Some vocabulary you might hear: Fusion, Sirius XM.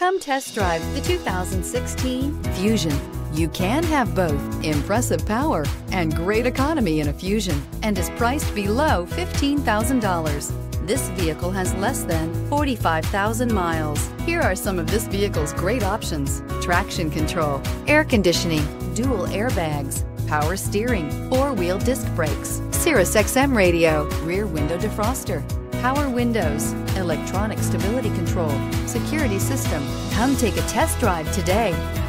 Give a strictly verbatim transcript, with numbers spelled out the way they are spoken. Come test drive the two thousand sixteen Fusion. You can have both impressive power and great economy in a Fusion, and is priced below fifteen thousand dollars. This vehicle has less than forty-five thousand miles. Here are some of this vehicle's great options: traction control, air conditioning, dual airbags, power steering, four-wheel disc brakes, Sirius X M radio, rear window defroster, power windows, electronic stability control, security system. Come take a test drive today.